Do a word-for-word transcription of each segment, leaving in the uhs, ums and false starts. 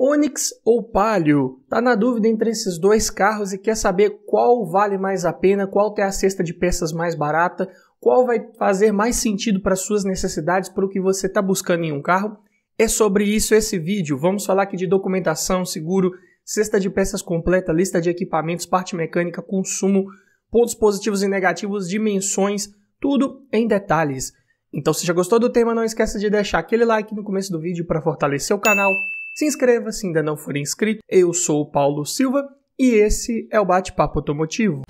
Onix ou Palio? Tá na dúvida entre esses dois carros e quer saber qual vale mais a pena, qual tem a cesta de peças mais barata, qual vai fazer mais sentido para suas necessidades, para o que você está buscando em um carro? É sobre isso esse vídeo. Vamos falar aqui de documentação, seguro, cesta de peças completa, lista de equipamentos, parte mecânica, consumo, pontos positivos e negativos, dimensões, tudo em detalhes. Então, se já gostou do tema, não esqueça de deixar aquele like no começo do vídeo para fortalecer o canal. Se inscreva se ainda não for inscrito. Eu sou o Paulo Silva e esse é o Bate-Papo Automotivo.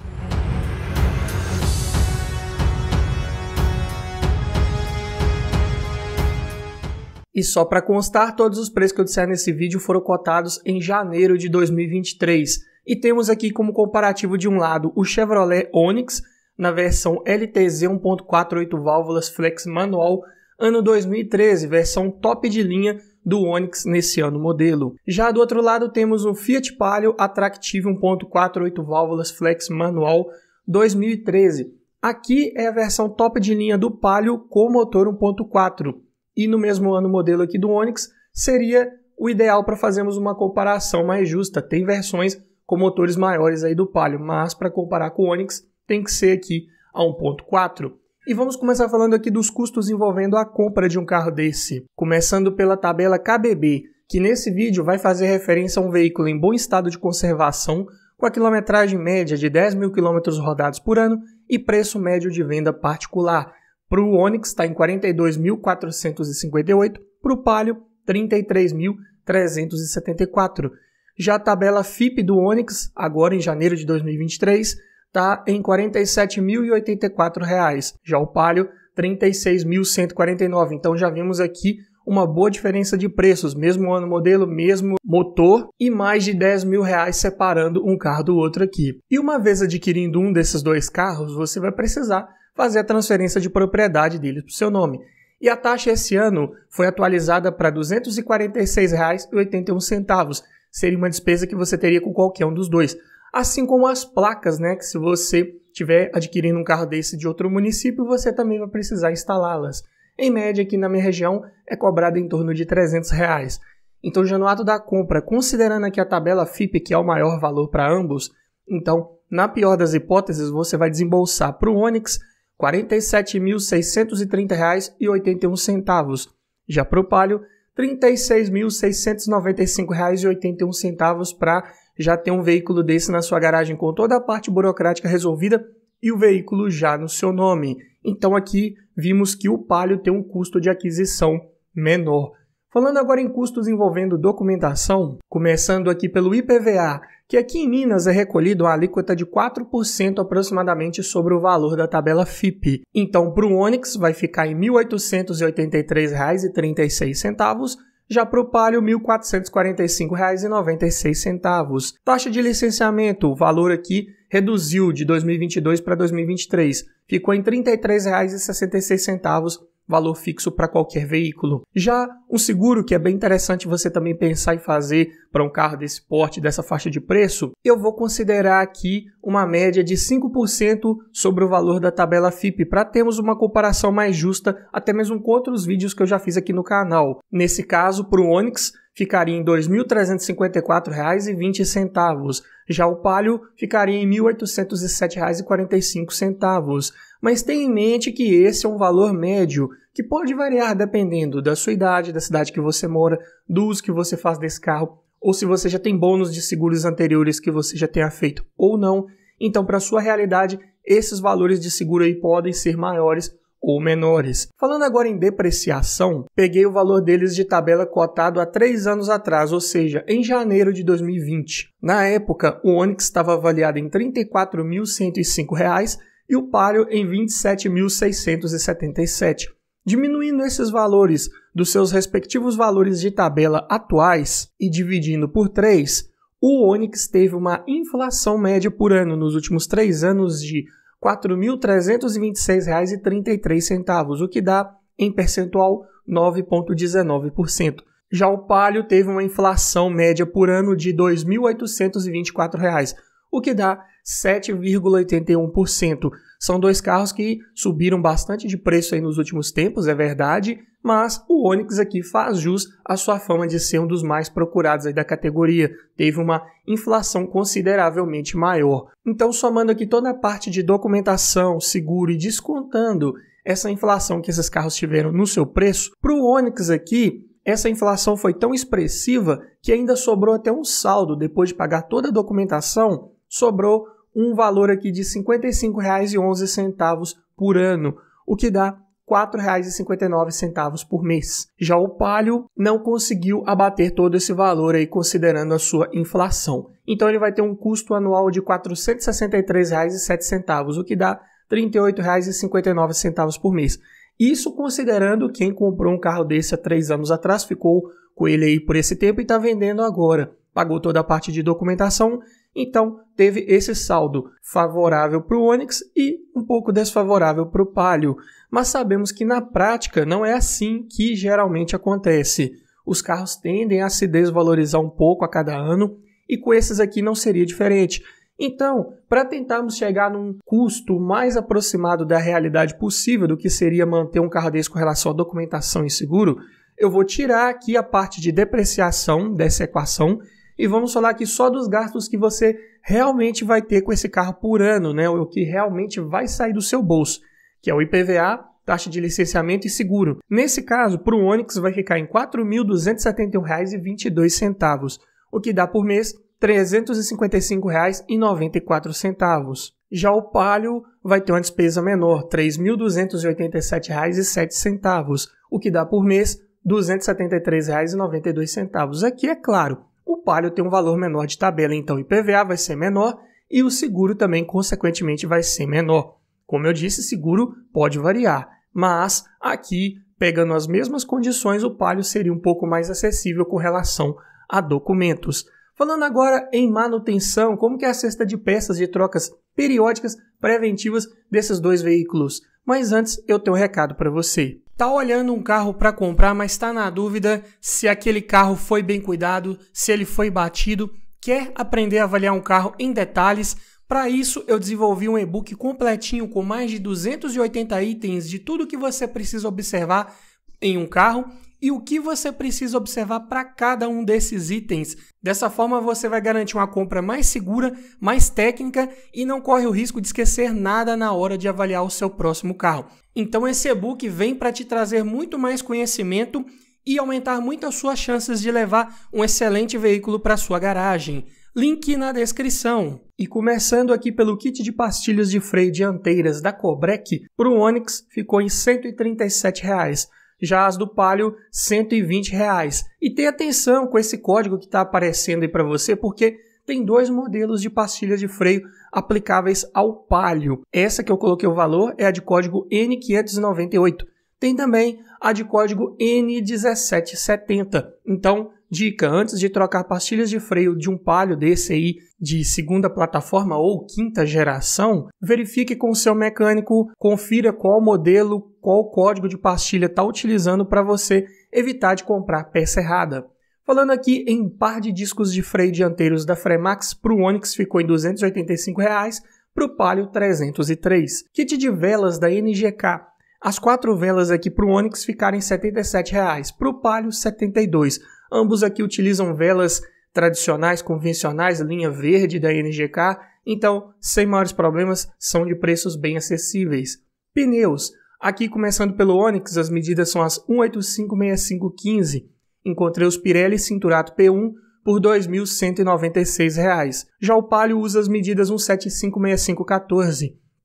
E só para constar, todos os preços que eu disser nesse vídeo foram cotados em janeiro de dois mil e vinte e três. E temos aqui como comparativo de um lado o Chevrolet Onix na versão L T Z um ponto quatro, oito válvulas flex manual, ano dois mil e treze, versão top de linha do Onix nesse ano modelo. Já do outro lado temos um Fiat Palio ATTRACTIVE um ponto quatro, oito válvulas flex manual dois mil e treze. Aqui é a versão top de linha do Palio com motor um ponto quatro. E no mesmo ano modelo aqui do Onix seria o ideal para fazermos uma comparação mais justa. Tem versões com motores maiores aí do Palio, mas para comparar com o Onix tem que ser aqui a um ponto quatro. E vamos começar falando aqui dos custos envolvendo a compra de um carro desse. Começando pela tabela K B B, que nesse vídeo vai fazer referência a um veículo em bom estado de conservação, com a quilometragem média de dez mil quilômetros rodados por ano e preço médio de venda particular. Para o Onix está em quarenta e dois mil quatrocentos e cinquenta e oito, para o Palio trinta e três mil trezentos e setenta e quatro. Já a tabela FIPE do Onix, agora em janeiro de dois mil e vinte e três, está em quarenta e sete mil e oitenta e quatro reais. Já o Palio, trinta e seis mil cento e quarenta e nove reais. Então já vimos aqui uma boa diferença de preços, mesmo ano modelo, mesmo motor e mais de dez mil reais separando um carro do outro aqui. E uma vez adquirindo um desses dois carros, você vai precisar fazer a transferência de propriedade deles para o seu nome. E a taxa esse ano foi atualizada para duzentos e quarenta e seis reais e oitenta e um centavos. Seria uma despesa que você teria com qualquer um dos dois. Assim como as placas, né, que se você estiver adquirindo um carro desse de outro município, você também vai precisar instalá-las. Em média, aqui na minha região, é cobrado em torno de trezentos reais. Então, já no ato da compra, considerando aqui a tabela FIPE, que é o maior valor para ambos, então, na pior das hipóteses, você vai desembolsar para o Onix quarenta e sete mil seiscentos e trinta reais e oitenta e um centavos. Já para o Palio, trinta e seis mil seiscentos e noventa e cinco reais e oitenta e um centavos para já ter um veículo desse na sua garagem com toda a parte burocrática resolvida e o veículo já no seu nome. Então aqui vimos que o Palio tem um custo de aquisição menor. Falando agora em custos envolvendo documentação, começando aqui pelo I P V A, que aqui em Minas é recolhido uma alíquota de quatro por cento aproximadamente sobre o valor da tabela FIPE. Então para o Onix vai ficar em mil oitocentos e oitenta e três reais e trinta e seis centavos, já para o Palio, mil quatrocentos e quarenta e cinco reais e noventa e seis centavos. Taxa de licenciamento, o valor aqui reduziu de dois mil e vinte e dois para dois mil e vinte e três, ficou em trinta e três reais e sessenta e seis centavos, valor fixo para qualquer veículo. Já um seguro, que é bem interessante você também pensar em fazer para um carro desse porte, dessa faixa de preço, eu vou considerar aqui uma média de cinco por cento sobre o valor da tabela FIPE, para termos uma comparação mais justa, até mesmo com outros vídeos que eu já fiz aqui no canal. Nesse caso, para o Onix, ficaria em dois mil trezentos e cinquenta e quatro reais e vinte centavos. Já o Palio ficaria em mil oitocentos e sete reais e quarenta e cinco centavos. Mas tenha em mente que esse é um valor médio, que pode variar dependendo da sua idade, da cidade que você mora, do uso que você faz desse carro, ou se você já tem bônus de seguros anteriores que você já tenha feito ou não. Então, para a sua realidade, esses valores de seguro aí podem ser maiores ou menores. Falando agora em depreciação, peguei o valor deles de tabela cotado há três anos atrás, ou seja, em janeiro de dois mil e vinte. Na época, o Onix estava avaliado em trinta e quatro mil cento e cinco reais e o Palio em vinte e sete mil seiscentos e setenta e sete reais. Diminuindo esses valores dos seus respectivos valores de tabela atuais e dividindo por três, o Onix teve uma inflação média por ano nos últimos três anos de quatro mil trezentos e vinte e seis reais e trinta e três centavos, o que dá, em percentual, nove vírgula dezenove por cento. Já o Palio teve uma inflação média por ano de dois mil oitocentos e vinte e quatro reais, o que dá sete vírgula oitenta e um por cento. São dois carros que subiram bastante de preço aí nos últimos tempos, é verdade, mas o Onix aqui faz jus à sua fama de ser um dos mais procurados aí da categoria, teve uma inflação consideravelmente maior. Então, somando aqui toda a parte de documentação, seguro e descontando essa inflação que esses carros tiveram no seu preço, para o Onix aqui, essa inflação foi tão expressiva que ainda sobrou até um saldo, depois de pagar toda a documentação, sobrou um valor aqui de cinquenta e cinco reais e onze centavos por ano, o que dá quatro reais e cinquenta e nove centavos por mês. Já o Palio não conseguiu abater todo esse valor aí, considerando a sua inflação. Então ele vai ter um custo anual de quatrocentos e sessenta e três reais e sete centavos, o que dá trinta e oito reais e cinquenta e nove centavos por mês. Isso considerando quem comprou um carro desse há três anos atrás, ficou com ele aí por esse tempo e está vendendo agora. Pagou toda a parte de documentação, então teve esse saldo favorável para o Onix e um pouco desfavorável para o Palio. Mas sabemos que na prática não é assim que geralmente acontece. Os carros tendem a se desvalorizar um pouco a cada ano e com esses aqui não seria diferente. Então, para tentarmos chegar num custo mais aproximado da realidade possível do que seria manter um carro desse com relação à documentação e seguro, eu vou tirar aqui a parte de depreciação dessa equação e vamos falar aqui só dos gastos que você realmente vai ter com esse carro por ano, né? O que realmente vai sair do seu bolso, que é o I P V A, taxa de licenciamento e seguro. Nesse caso, para o Onix vai ficar em quatro mil duzentos e setenta e um reais e vinte e dois centavos, o que dá por mês trezentos e cinquenta e cinco reais e noventa e quatro centavos. Já o Palio vai ter uma despesa menor, três mil duzentos e oitenta e sete reais e sete centavos, o que dá por mês duzentos e setenta e três reais e noventa e dois centavos. Aqui, é claro, o Palio tem um valor menor de tabela, então o I P V A vai ser menor e o seguro também, consequentemente, vai ser menor. Como eu disse, seguro pode variar, mas aqui, pegando as mesmas condições, o Palio seria um pouco mais acessível com relação a documentos. Falando agora em manutenção, como que é a cesta de peças de trocas periódicas preventivas desses dois veículos? Mas antes, eu tenho um recado para você. Tá olhando um carro para comprar, mas está na dúvida se aquele carro foi bem cuidado, se ele foi batido, quer aprender a avaliar um carro em detalhes? Para isso, eu desenvolvi um e-book completinho com mais de duzentos e oitenta itens de tudo que você precisa observar em um carro e o que você precisa observar para cada um desses itens. Dessa forma, você vai garantir uma compra mais segura, mais técnica e não corre o risco de esquecer nada na hora de avaliar o seu próximo carro. Então, esse e-book vem para te trazer muito mais conhecimento e aumentar muito as suas chances de levar um excelente veículo para sua garagem. Link na descrição. E começando aqui pelo kit de pastilhas de freio dianteiras da Cobrec, para o Onix ficou em cento e trinta e sete reais. Já as do Palio, cento e vinte reais. E tenha atenção com esse código que está aparecendo aí para você, porque tem dois modelos de pastilhas de freio aplicáveis ao Palio. Essa que eu coloquei o valor é a de código N quinhentos e noventa e oito. Tem também a de código N dezessete setenta. Então, dica, antes de trocar pastilhas de freio de um Palio desse aí de segunda plataforma ou quinta geração, verifique com o seu mecânico, confira qual modelo, qual código de pastilha está utilizando para você evitar de comprar peça errada. Falando aqui em par de discos de freio dianteiros da Fremax, para o Onix ficou em duzentos e oitenta e cinco reais, para o Palio trezentos e três reais. Kit de velas da N G K. As quatro velas aqui para o Onix ficaram em setenta e sete reais, para o Palio setenta e dois reais. Ambos aqui utilizam velas tradicionais, convencionais, linha verde da N G K, então, sem maiores problemas, são de preços bem acessíveis. Pneus. Aqui, começando pelo Onix, as medidas são as um oito cinco, seis cinco, um cinco. Encontrei os Pirelli Cinturato P um por dois mil cento e noventa e seis reais. Já o Palio usa as medidas um sete cinco, seis cinco, um quatro.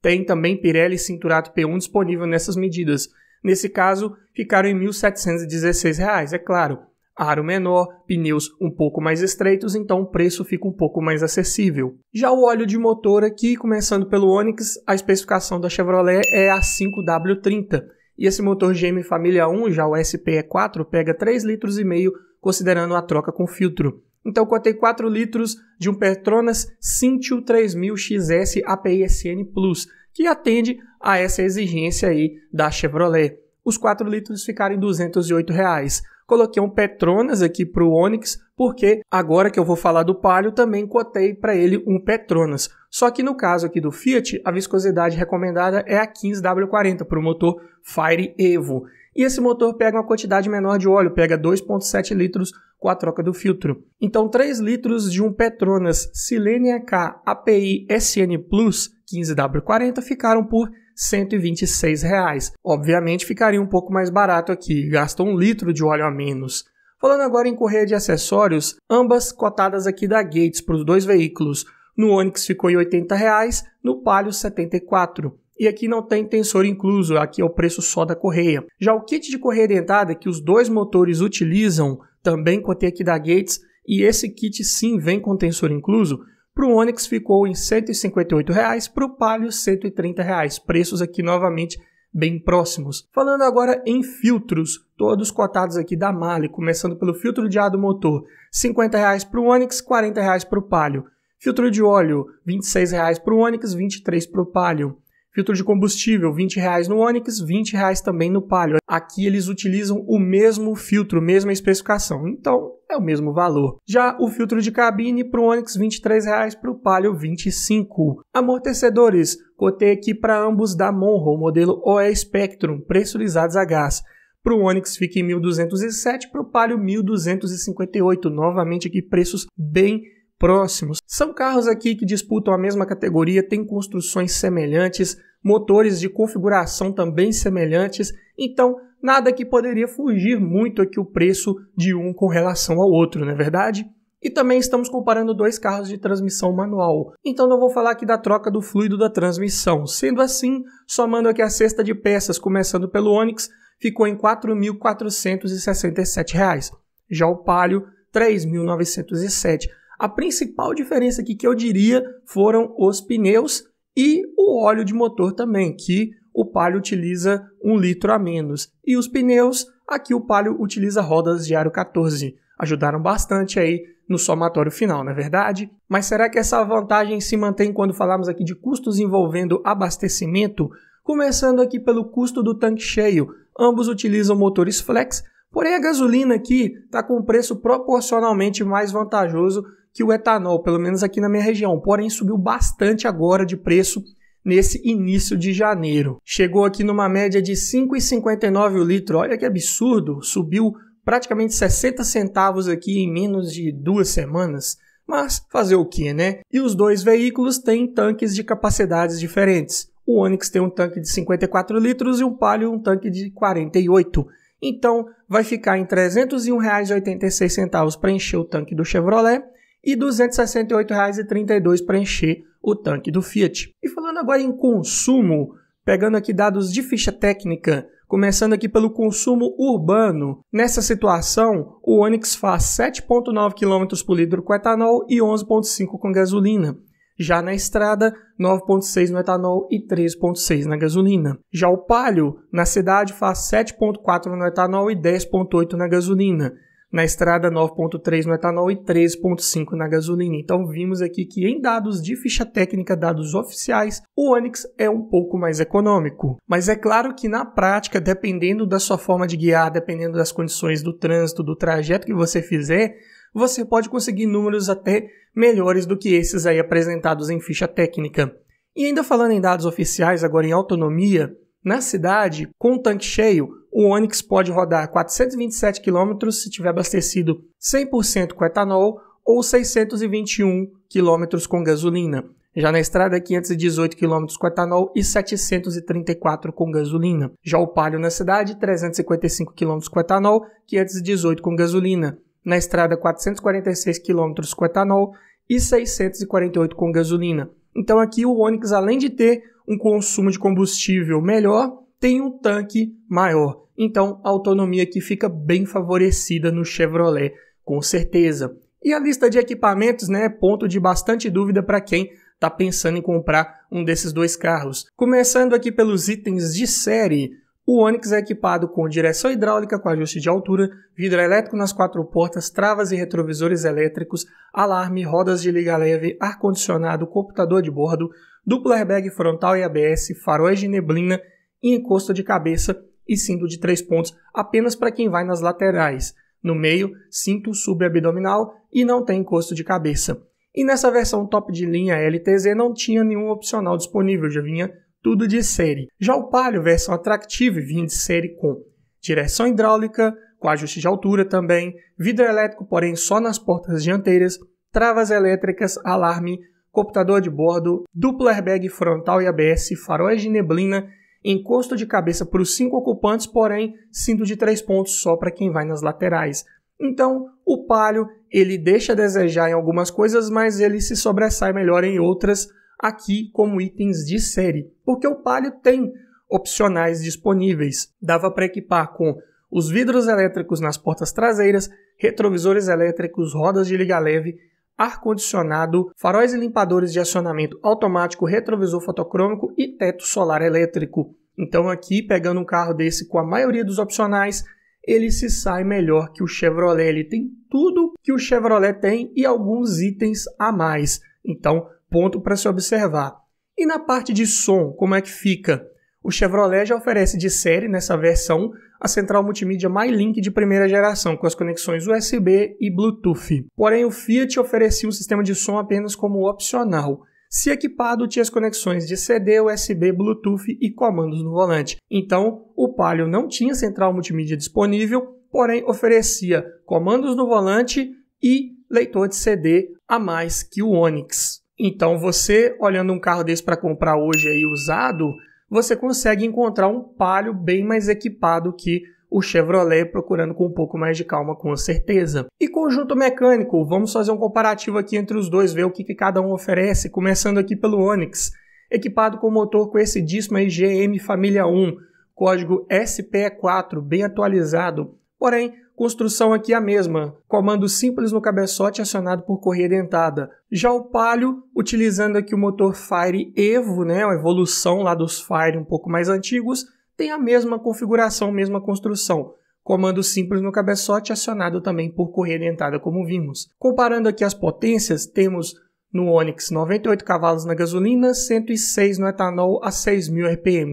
Tem também Pirelli Cinturato P um disponível nessas medidas. Nesse caso, ficaram em mil setecentos e dezesseis reais, é claro. Aro menor, pneus um pouco mais estreitos, então o preço fica um pouco mais acessível. Já o óleo de motor aqui, começando pelo Onix, a especificação da Chevrolet é a cinco W trinta. E esse motor G M Família um, já o S P E quatro, pega três vírgula cinco litros, considerando a troca com filtro. Então, cotei quatro litros de um Petronas Cintio três mil X S A P I S N Plus, que atende a essa exigência aí da Chevrolet. Os quatro litros ficaram em duzentos e oito reais. Coloquei um Petronas aqui para o Onix, porque agora que eu vou falar do Palio, também cotei para ele um Petronas. Só que no caso aqui do Fiat, a viscosidade recomendada é a quinze W quarenta para o motor Fire Evo. e esse motor pega uma quantidade menor de óleo, pega dois vírgula sete litros com a troca do filtro. Então três litros de um Petronas Silênia K A P I S N Plus quinze W quarenta ficaram por cento e vinte e seis reais. Obviamente ficaria um pouco mais barato aqui, gastou um litro de óleo a menos. Falando agora em correia de acessórios, ambas cotadas aqui da Gates para os dois veículos. No Onix ficou em oitenta reais, no Palio setenta e quatro reais. E aqui não tem tensor incluso, aqui é o preço só da correia. Já o kit de correia dentada que os dois motores utilizam, também cotei aqui da Gates, e esse kit sim vem com tensor incluso, para o Onix ficou em cento e cinquenta e oito reais, para o Palio cento e trinta reais, preços aqui novamente bem próximos. Falando agora em filtros, todos cotados aqui da Mali, começando pelo filtro de ar do motor, cinquenta reais para o Onix, quarenta reais para o Palio. Filtro de óleo, vinte e seis reais para o Onix, vinte e três reais para o Palio. Filtro de combustível, vinte reais no Onix, vinte reais também no Palio. Aqui eles utilizam o mesmo filtro, mesma especificação, então é o mesmo valor. Já o filtro de cabine para o Onix, vinte e três reais, para o Palio, vinte e cinco reais. Amortecedores, cotei aqui para ambos da Monroe, modelo O E Spectrum, pressurizados a gás. Para o Onix fica em mil duzentos e sete reais, para o Palio mil duzentos e cinquenta e oito reais, novamente aqui preços bem próximos. São carros aqui que disputam a mesma categoria, têm construções semelhantes, motores de configuração também semelhantes, então nada que poderia fugir muito aqui o preço de um com relação ao outro, não é verdade? E também estamos comparando dois carros de transmissão manual, então não vou falar aqui da troca do fluido da transmissão. Sendo assim, somando aqui a cesta de peças, começando pelo Onix, ficou em quatro mil quatrocentos e sessenta e sete reais, já o Palio três mil novecentos e sete reais. A principal diferença aqui que eu diria foram os pneus e o óleo de motor também, que o Palio utiliza um litro a menos. E os pneus, aqui o Palio utiliza rodas de aro quatorze. Ajudaram bastante aí no somatório final, não é verdade? Mas será que essa vantagem se mantém quando falamos aqui de custos envolvendo abastecimento? Começando aqui pelo custo do tanque cheio. Ambos utilizam motores flex, porém a gasolina aqui está com um preço proporcionalmente mais vantajoso que o etanol, pelo menos aqui na minha região, porém subiu bastante agora de preço nesse início de janeiro. Chegou aqui numa média de cinco reais e cinquenta e nove centavos o litro, olha que absurdo, subiu praticamente sessenta centavos aqui em menos de duas semanas, mas fazer o que, né? E os dois veículos têm tanques de capacidades diferentes, o Onix tem um tanque de cinquenta e quatro litros e o Palio um tanque de quarenta e oito. Então vai ficar em trezentos e um reais e oitenta e seis centavos para encher o tanque do Chevrolet, e duzentos e sessenta e oito reais e trinta e dois centavos para encher o tanque do Fiat. E falando agora em consumo, pegando aqui dados de ficha técnica, começando aqui pelo consumo urbano. Nessa situação, o Onix faz sete vírgula nove quilômetros por litro com etanol e onze vírgula cinco com gasolina. Já na estrada, nove vírgula seis no etanol e três vírgula seis na gasolina. Já o Palio, na cidade, faz sete vírgula quatro no etanol e dez vírgula oito na gasolina. Na estrada, nove vírgula três no etanol e três vírgula cinco na gasolina. Então vimos aqui que em dados de ficha técnica, dados oficiais, o Onix é um pouco mais econômico. Mas é claro que na prática, dependendo da sua forma de guiar, dependendo das condições do trânsito, do trajeto que você fizer, você pode conseguir números até melhores do que esses aí apresentados em ficha técnica. E ainda falando em dados oficiais, agora em autonomia, na cidade, com o tanque cheio, o Onix pode rodar quatrocentos e vinte e sete quilômetros se tiver abastecido cem por cento com etanol ou seiscentos e vinte e um quilômetros com gasolina. Já na estrada, quinhentos e dezoito quilômetros com etanol e setecentos e trinta e quatro com gasolina. Já o Palio na cidade, trezentos e cinquenta e cinco quilômetros com etanol, quinhentos e dezoito com gasolina. Na estrada, quatrocentos e quarenta e seis quilômetros com etanol e seiscentos e quarenta e oito com gasolina. Então aqui o Onix, além de ter um consumo de combustível melhor, tem um tanque maior, então a autonomia aqui fica bem favorecida no Chevrolet, com certeza. E a lista de equipamentos, né, é ponto de bastante dúvida para quem está pensando em comprar um desses dois carros. Começando aqui pelos itens de série, o Onix é equipado com direção hidráulica com ajuste de altura, vidro elétrico nas quatro portas, travas e retrovisores elétricos, alarme, rodas de liga leve, ar-condicionado, computador de bordo, duplo airbag frontal e A B S, faróis de neblina, e encosto de cabeça e cinto de três pontos apenas para quem vai nas laterais. No meio, cinto subabdominal e não tem encosto de cabeça. E nessa versão top de linha L T Z não tinha nenhum opcional disponível, já vinha tudo de série. Já o Palio, versão ATTRACTIVE, vinha de série com direção hidráulica, com ajuste de altura também, vidro elétrico, porém só nas portas dianteiras, travas elétricas, alarme, computador de bordo, duplo airbag frontal e A B S, faróis de neblina, encosto de cabeça para os cinco ocupantes, porém cinto de três pontos só para quem vai nas laterais. Então, o Palio, ele deixa a desejar em algumas coisas, mas ele se sobressai melhor em outras, aqui como itens de série, porque o Palio tem opcionais disponíveis. Dava para equipar com os vidros elétricos nas portas traseiras, retrovisores elétricos, rodas de liga leve, ar-condicionado, faróis e limpadores de acionamento automático, retrovisor fotocrômico e teto solar elétrico. Então aqui, pegando um carro desse com a maioria dos opcionais, ele se sai melhor que o Chevrolet. Ele tem tudo que o Chevrolet tem e alguns itens a mais. Então, ponto para se observar. E na parte de som, como é que fica? O Chevrolet já oferece de série, nessa versão, a central multimídia MyLink de primeira geração, com as conexões U S B e Bluetooth. Porém, o Fiat oferecia um sistema de som apenas como opcional. Se equipado, tinha as conexões de C D, U S B, Bluetooth e comandos no volante. Então, o Palio não tinha central multimídia disponível, porém oferecia comandos no volante e leitor de C D a mais que o Onix. Então, você olhando um carro desse para comprar hoje aí usado, você consegue encontrar um Palio bem mais equipado que o Chevrolet, procurando com um pouco mais de calma, com certeza. E conjunto mecânico, vamos fazer um comparativo aqui entre os dois, ver o que, que cada um oferece, começando aqui pelo Onix, equipado com motor conhecidíssimo aí, G M Família um, código S P E quatro, bem atualizado, porém, construção aqui a mesma, comando simples no cabeçote acionado por correia dentada. Já o Palio, utilizando aqui o motor Fire Evo, né, a evolução lá dos Fire um pouco mais antigos, tem a mesma configuração, mesma construção. Comando simples no cabeçote, acionado também por correia dentada, como vimos. Comparando aqui as potências, temos no Onix noventa e oito cavalos na gasolina, cento e seis no etanol a seis mil R P M.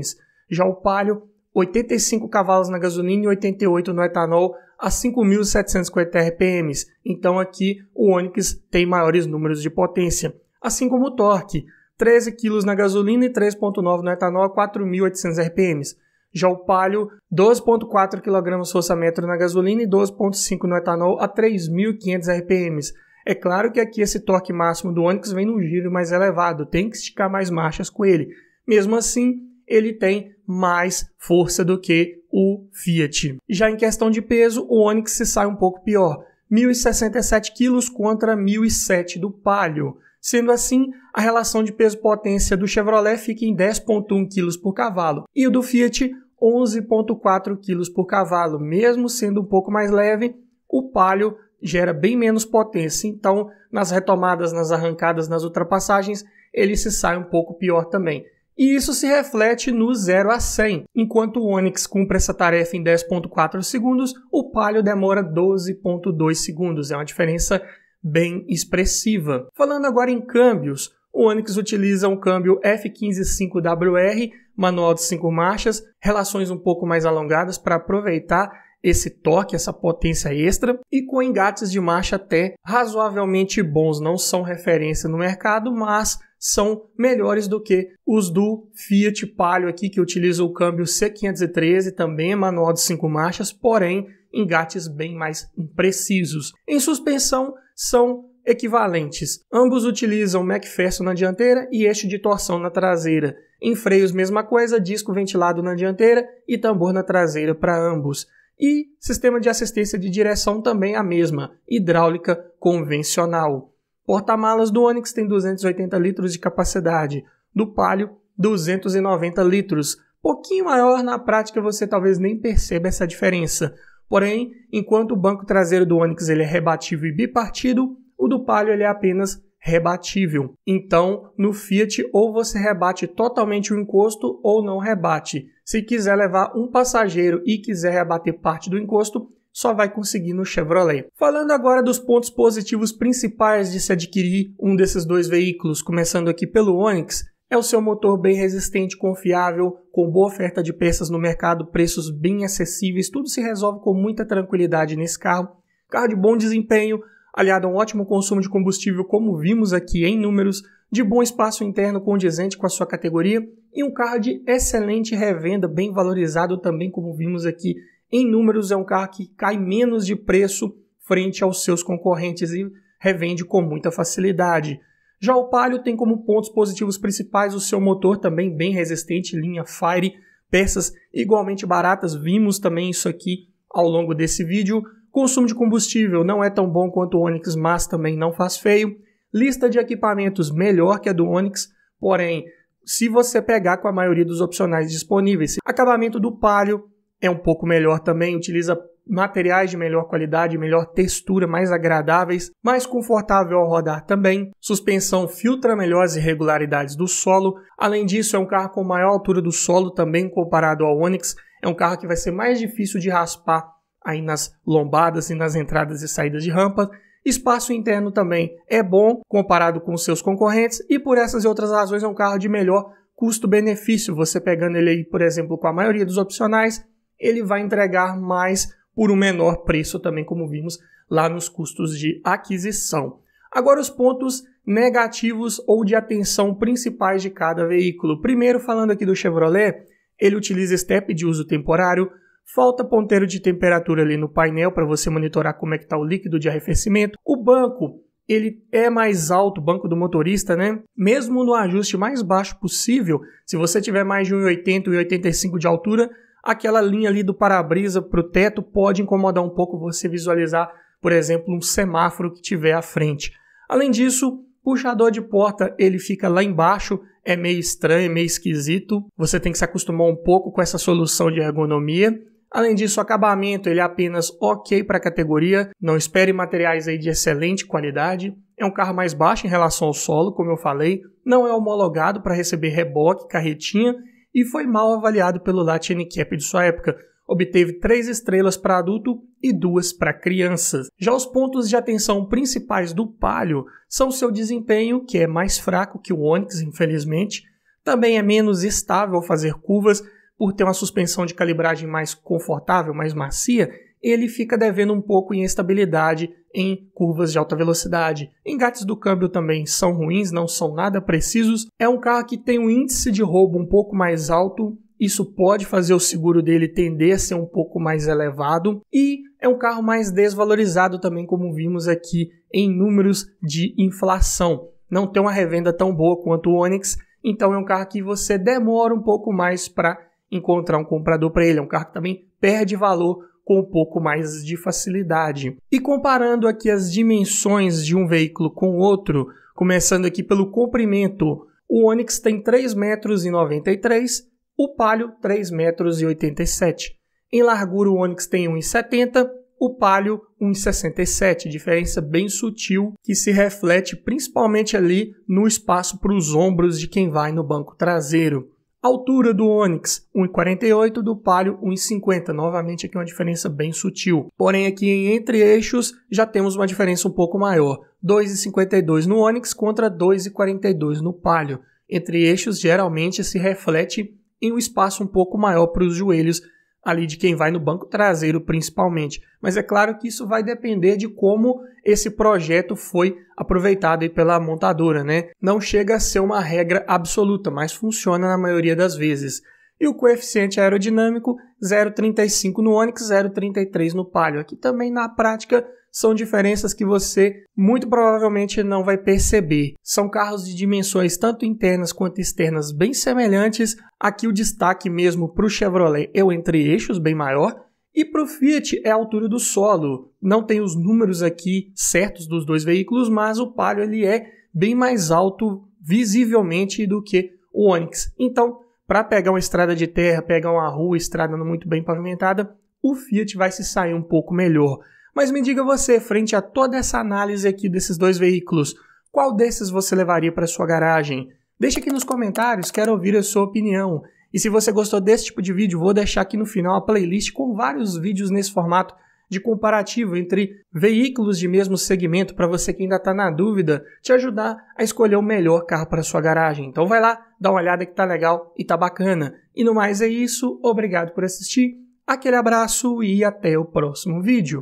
Já o Palio, oitenta e cinco cavalos na gasolina e oitenta e oito no etanol a cinco mil setecentos e cinquenta R P M. Então aqui o Onix tem maiores números de potência. Assim como o torque, treze quilos na gasolina e três vírgula nove no etanol a quatro mil e oitocentos R P M. Já o Palio, doze vírgula quatro kg força-metro na gasolina e doze vírgula cinco no etanol a três mil e quinhentos R P M. É claro que aqui esse torque máximo do Onix vem num giro mais elevado, tem que esticar mais marchas com ele. Mesmo assim, ele tem mais força do que o Fiat. Já em questão de peso, o Onix se sai um pouco pior, mil e sessenta e sete quilos contra mil e sete do Palio. Sendo assim, a relação de peso-potência do Chevrolet fica em dez vírgula um quilos por cavalo e o do Fiat onze vírgula quatro quilos por cavalo. Mesmo sendo um pouco mais leve, o Palio gera bem menos potência, então nas retomadas, nas arrancadas, nas ultrapassagens, ele se sai um pouco pior também. E isso se reflete no zero a cem. Enquanto o Onix cumpre essa tarefa em dez vírgula quatro segundos, o Palio demora doze vírgula dois segundos. É uma diferença bem expressiva. Falando agora em câmbios, o Onix utiliza um câmbio F quinze cinco W R, manual de cinco marchas, relações um pouco mais alongadas para aproveitar esse torque, essa potência extra, e com engates de marcha até razoavelmente bons. Não são referência no mercado, mas são melhores do que os do Fiat Palio aqui, que utiliza o câmbio C quinhentos e treze, também é manual de cinco marchas, porém engates bem mais imprecisos. Em suspensão, são equivalentes. Ambos utilizam McPherson na dianteira e eixo de torção na traseira. Em freios, mesma coisa, disco ventilado na dianteira e tambor na traseira para ambos. E sistema de assistência de direção também a mesma, hidráulica convencional. Porta-malas do Onix tem duzentos e oitenta litros de capacidade, do Palio duzentos e noventa litros. Pouquinho maior, na prática você talvez nem perceba essa diferença. Porém, enquanto o banco traseiro do Onix ele é rebatível e bipartido, o do Palio ele é apenas rebatível. Então, no Fiat, ou você rebate totalmente o encosto ou não rebate. Se quiser levar um passageiro e quiser rebater parte do encosto, só vai conseguir no Chevrolet. Falando agora dos pontos positivos principais de se adquirir um desses dois veículos, começando aqui pelo Onix, é o seu motor bem resistente, confiável, com boa oferta de peças no mercado, preços bem acessíveis, tudo se resolve com muita tranquilidade nesse carro. Carro de bom desempenho, aliado a um ótimo consumo de combustível, como vimos aqui em números, de bom espaço interno condizente com a sua categoria e um carro de excelente revenda, bem valorizado também, como vimos aqui em números é um carro que cai menos de preço frente aos seus concorrentes e revende com muita facilidade. Já o Palio tem como pontos positivos principais o seu motor, também bem resistente, linha Fire, peças igualmente baratas, vimos também isso aqui ao longo desse vídeo. Consumo de combustível não é tão bom quanto o Onix, mas também não faz feio. Lista de equipamentos melhor que a do Onix, porém, se você pegar com a maioria dos opcionais disponíveis. Acabamento do Palio é um pouco melhor também, utiliza materiais de melhor qualidade, melhor textura, mais agradáveis, mais confortável ao rodar também. Suspensão filtra melhor as irregularidades do solo. Além disso, é um carro com maior altura do solo também comparado ao Onix. É um carro que vai ser mais difícil de raspar aí nas lombadas e nas entradas e saídas de rampa. Espaço interno também é bom comparado com seus concorrentes e por essas e outras razões é um carro de melhor custo-benefício. Você pegando ele aí, por exemplo, com a maioria dos opcionais, ele vai entregar mais por um menor preço também, como vimos lá nos custos de aquisição. Agora os pontos negativos ou de atenção principais de cada veículo. Primeiro, falando aqui do Chevrolet, ele utiliza estepe de uso temporário, falta ponteiro de temperatura ali no painel para você monitorar como é que está o líquido de arrefecimento. O banco, ele é mais alto, o banco do motorista, né? Mesmo no ajuste mais baixo possível, se você tiver mais de um metro e oitenta, um metro e oitenta e cinco de altura, aquela linha ali do para-brisa para o teto pode incomodar um pouco você visualizar, por exemplo, um semáforo que tiver à frente. Além disso, puxador de porta ele fica lá embaixo, é meio estranho, é meio esquisito. Você tem que se acostumar um pouco com essa solução de ergonomia. Além disso, o acabamento ele é apenas ok para a categoria, não espere materiais aí de excelente qualidade. É um carro mais baixo em relação ao solo, como eu falei, não é homologado para receber reboque, carretinha, e foi mal avaliado pelo Latin N C A P de sua época. Obteve três estrelas para adulto e duas para crianças. Já os pontos de atenção principais do Palio são seu desempenho, que é mais fraco que o Onix, infelizmente. Também é menos estável ao fazer curvas, por ter uma suspensão de calibragem mais confortável, mais macia, ele fica devendo um pouco em estabilidade em curvas de alta velocidade. Engates do câmbio também são ruins, não são nada precisos. É um carro que tem um índice de roubo um pouco mais alto, isso pode fazer o seguro dele tender a ser um pouco mais elevado. E é um carro mais desvalorizado também, como vimos aqui em números de inflação. Não tem uma revenda tão boa quanto o Onix, então é um carro que você demora um pouco mais para encontrar um comprador para ele. É um carro que também perde valor com um pouco mais de facilidade. E comparando aqui as dimensões de um veículo com outro, começando aqui pelo comprimento, o Onix tem três metros e noventa e três, o Palio três metros e oitenta e sete. Em largura o Onix tem um metro e setenta, o Palio um metro e sessenta e sete, diferença bem sutil que se reflete principalmente ali no espaço para os ombros de quem vai no banco traseiro. Altura do Onix um metro e quarenta e oito, do Palio um metro e cinquenta, novamente aqui uma diferença bem sutil. Porém aqui em entre eixos já temos uma diferença um pouco maior, dois metros e cinquenta e dois no Onix contra dois metros e quarenta e dois no Palio. Entre eixos geralmente se reflete em um espaço um pouco maior para os joelhos ali de quem vai no banco traseiro principalmente. Mas é claro que isso vai depender de como esse projeto foi aproveitado aí pela montadora, né? Não chega a ser uma regra absoluta, mas funciona na maioria das vezes. E o coeficiente aerodinâmico zero vírgula trinta e cinco no Onix, zero vírgula trinta e três no Palio. Aqui também na prática são diferenças que você muito provavelmente não vai perceber. São carros de dimensões tanto internas quanto externas bem semelhantes. Aqui o destaque mesmo para o Chevrolet é o entre-eixos bem maior e para o Fiat é a altura do solo. Não tem os números aqui certos dos dois veículos, mas o Palio ele é bem mais alto visivelmente do que o Onix. Então, para pegar uma estrada de terra, pegar uma rua, estrada não muito bem pavimentada, o Fiat vai se sair um pouco melhor. Mas me diga você, frente a toda essa análise aqui desses dois veículos, qual desses você levaria para sua garagem? Deixa aqui nos comentários, quero ouvir a sua opinião. E se você gostou desse tipo de vídeo, vou deixar aqui no final a playlist com vários vídeos nesse formato de comparativo entre veículos de mesmo segmento para você que ainda está na dúvida, te ajudar a escolher o melhor carro para sua garagem. Então vai lá, dá uma olhada que tá legal e tá bacana. E no mais é isso, obrigado por assistir, aquele abraço e até o próximo vídeo.